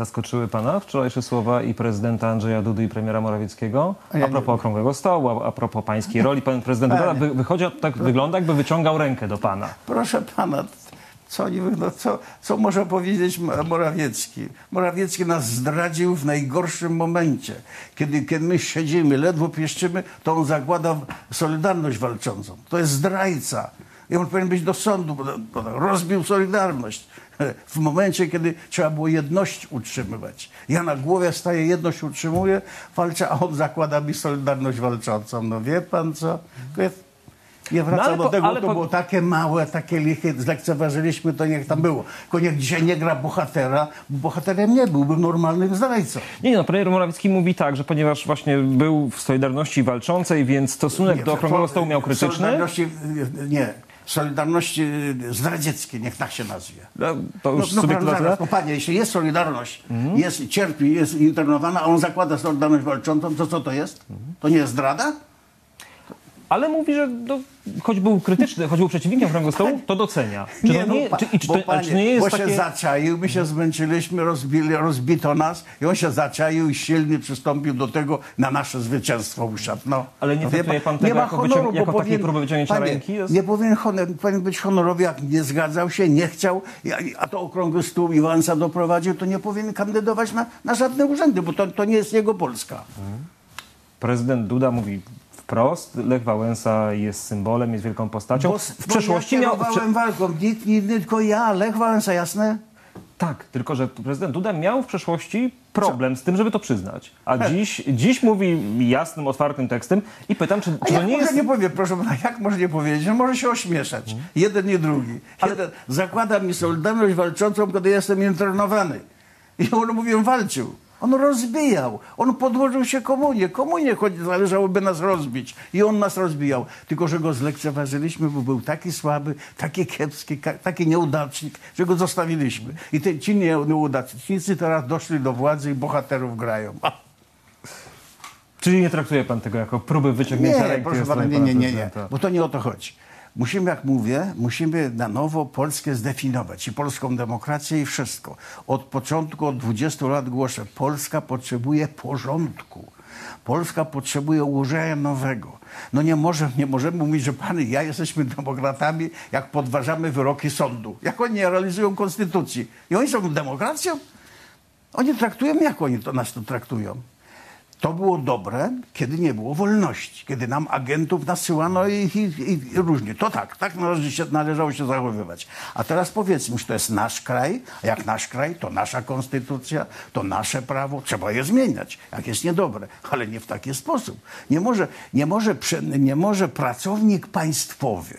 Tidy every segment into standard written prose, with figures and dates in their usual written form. Zaskoczyły pana wczorajsze słowa i prezydenta Andrzeja Dudy i premiera Morawieckiego? A propos Okrągłego Stołu, a propos pańskiej roli, pan prezydent Duda wychodzi, tak wygląda, jakby wyciągał rękę do pana. Proszę pana, co może powiedzieć Morawiecki? Morawiecki nas zdradził w najgorszym momencie. Kiedy my siedzimy, ledwo pieszczymy, to on zakłada Solidarność Walczącą. To jest zdrajca. I on powinien być do sądu, bo rozbił Solidarność w momencie, kiedy trzeba było jedność utrzymywać. Ja na głowie staję, jedność utrzymuję, walczę, a on zakłada mi Solidarność Walczącą. No wie pan co? Nie wracam do tego, to było takie małe, takie lichy, zlekceważyliśmy, to niech tam było. Tylko niech dzisiaj nie gra bohatera, bo bohaterem nie byłby normalnym zdrajcą. Nie, no premier Morawiecki mówi tak, że ponieważ właśnie był w Solidarności Walczącej, więc stosunek do Okrągłego Stołu miał krytyczny. Solidarności, nie. Solidarności zdradzieckiej, niech tak się nazwie. To już panie, jeśli jest Solidarność, jest, cierpi, jest internowana, a on zakłada Solidarność Walczącą, to co to jest? To nie jest zdrada? Ale mówi, że choć był krytyczny, choć był przeciwnikiem Okrągłego Stołu, to docenia. Bo się zaczaił, my się zmęczyliśmy, rozbito nas i on się zaczaił i silnie przystąpił do tego, na nasze zwycięstwo usiadł. No. Ale nie traktuje pan tego jako takiej próby wyciągnięcia ręki? Nie powinien być honorowy, jak nie zgadzał się, nie chciał, a to Okrągły Stół i Wałęsa doprowadził, to nie powinien kandydować na żadne urzędy, bo to nie jest jego Polska. Prezydent Duda mówi wprost, Lech Wałęsa jest symbolem, jest wielką postacią. W przeszłości ja kierowałem walką, nikt inny, tylko ja, Lech Wałęsa, jasne? Tak, tylko że prezydent Duda miał w przeszłości problem z tym, żeby to przyznać. A dziś mówi jasnym, otwartym tekstem i pytam, czy to nie jest... Nie powiem, proszę pana, jak może nie powiedzieć? No, może się ośmieszać. Jeden i drugi. Ale zakłada mi Solidarność Walczącą, kiedy jestem internowany. I on mówi, on walczył. On rozbijał. On podłożył się komunie. Komunie należałoby nas rozbić. I on nas rozbijał. Tylko, że go zlekceważyliśmy, bo był taki słaby, taki kiepski, taki nieudacznik, że go zostawiliśmy. I ci nieudacznicy teraz doszli do władzy i bohaterów grają. Czyli nie traktuje pan tego jako próby wyciągnięcia ręki? Proszę pana, nie. Bo to nie o to chodzi. Musimy, jak mówię, musimy na nowo Polskę zdefiniować i polską demokrację i wszystko. Od początku, od 20 lat głoszę, Polska potrzebuje porządku. Polska potrzebuje ułożenia nowego. No nie możemy mówić, że pan i ja jesteśmy demokratami, jak podważamy wyroki sądu. Jak oni nie realizują konstytucji. I oni są demokracją? Oni traktują, jak oni nas traktują. To było dobre, kiedy nie było wolności, kiedy nam agentów nasyłano i różnie. To tak należało się zachowywać. A teraz powiedzmy, że to jest nasz kraj, a jak nasz kraj, to nasza konstytucja, to nasze prawo. Trzeba je zmieniać, jak jest niedobre, ale nie w taki sposób. Nie może pracownik państwowy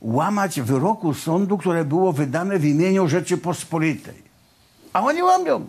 łamać wyroku sądu, które było wydane w imieniu Rzeczypospolitej. A oni łamią.